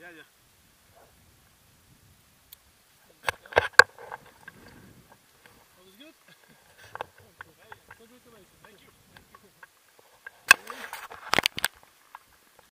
Yeah.